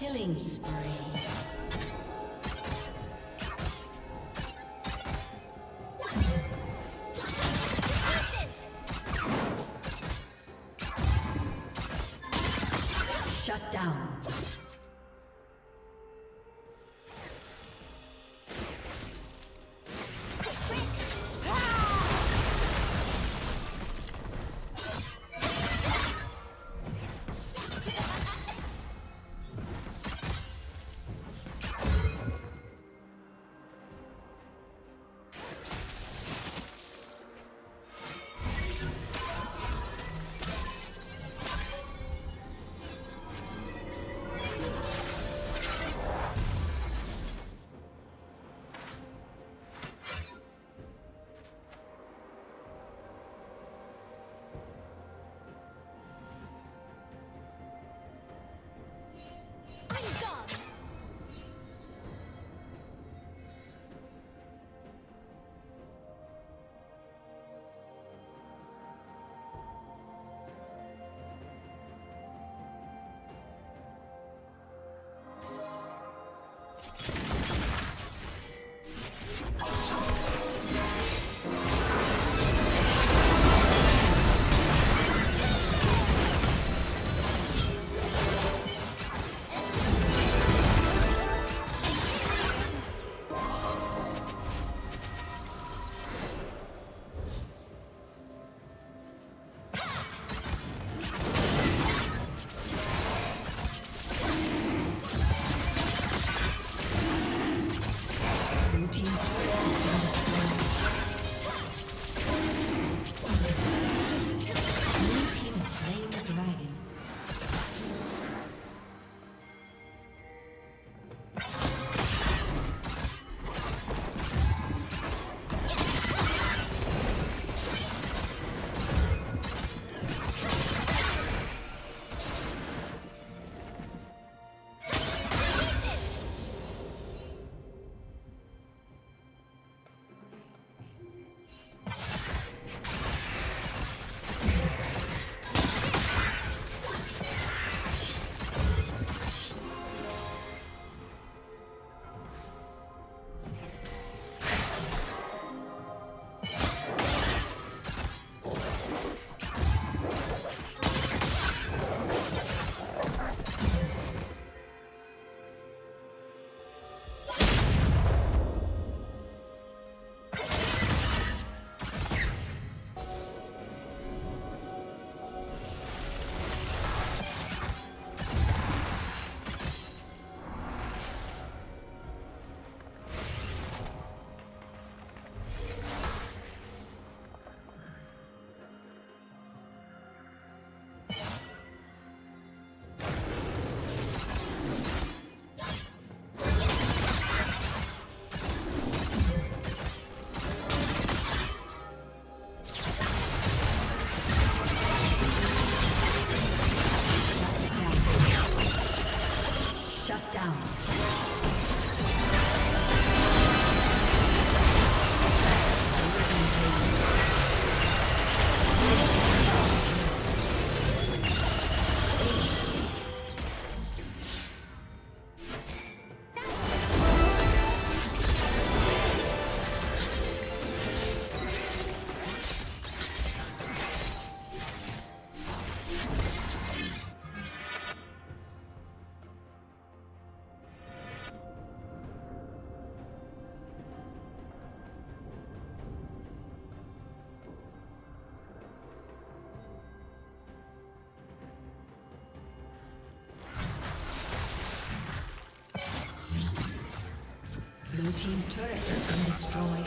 Killing spree. Shut down. Blue team's turret has been destroyed.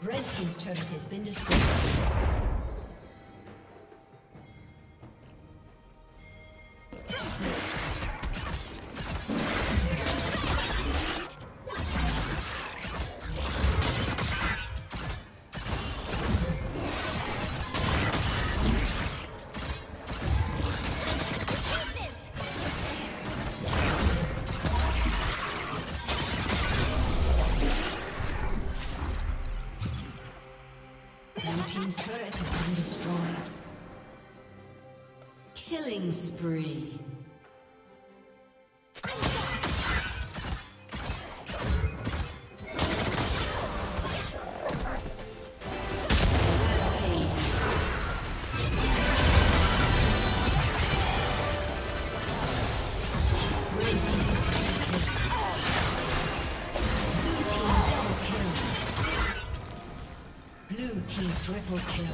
Red team's turret has been destroyed. Killing spree. Blue team triple kill.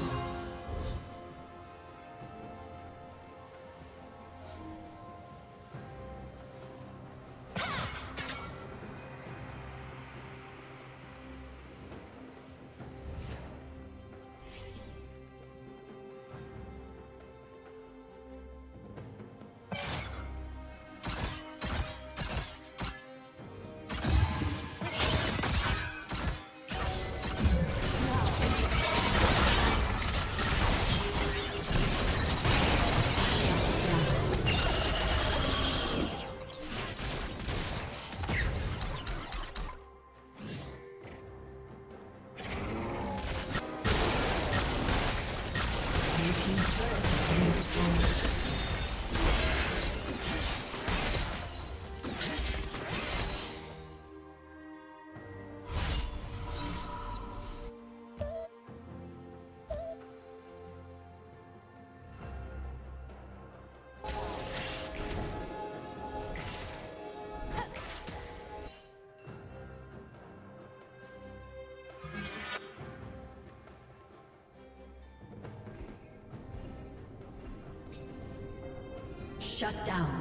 Shut down.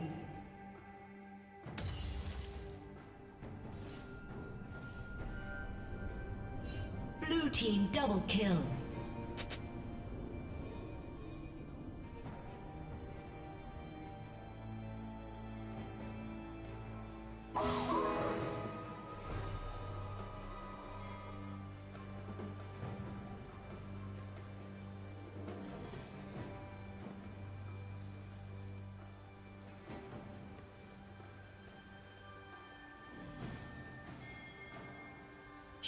Blue team double kill.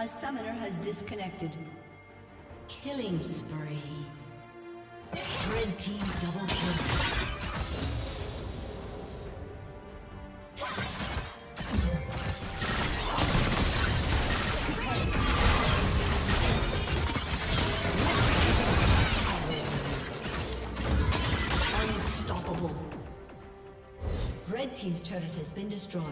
A summoner has disconnected. Killing spree. Red team double kill. Team's turret has been destroyed.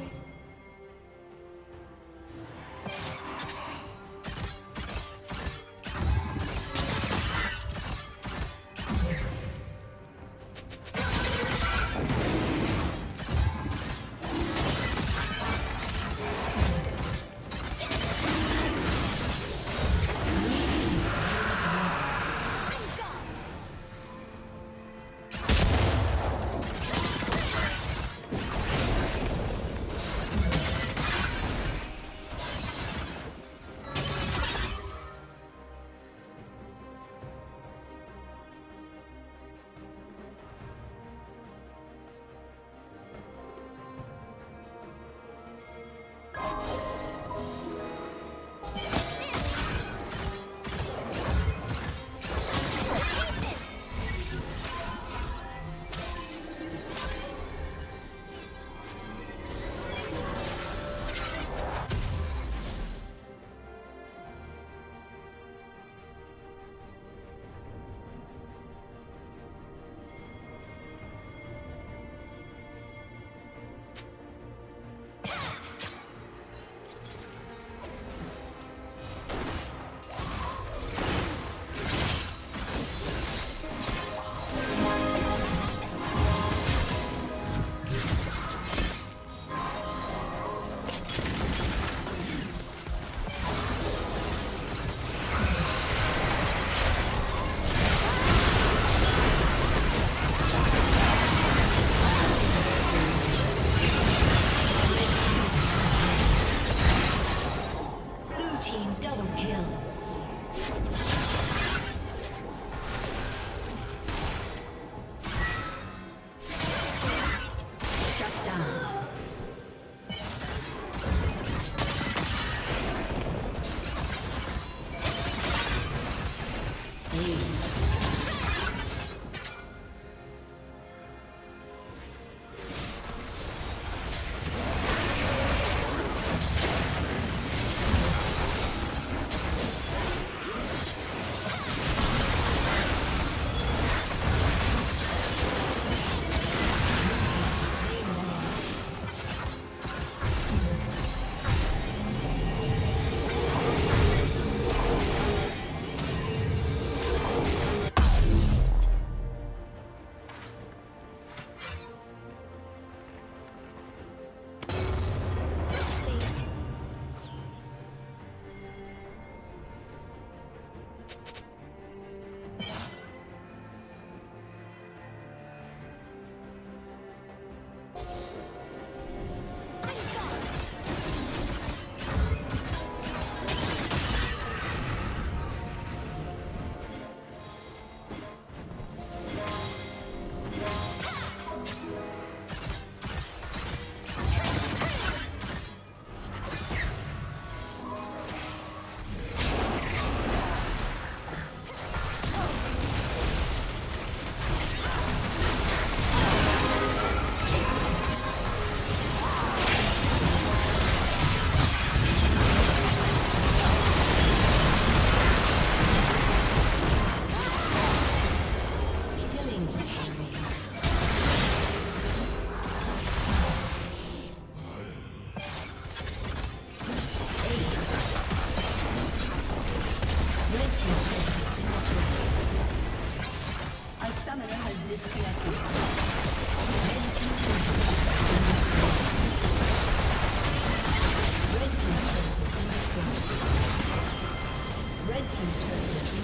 team's turret.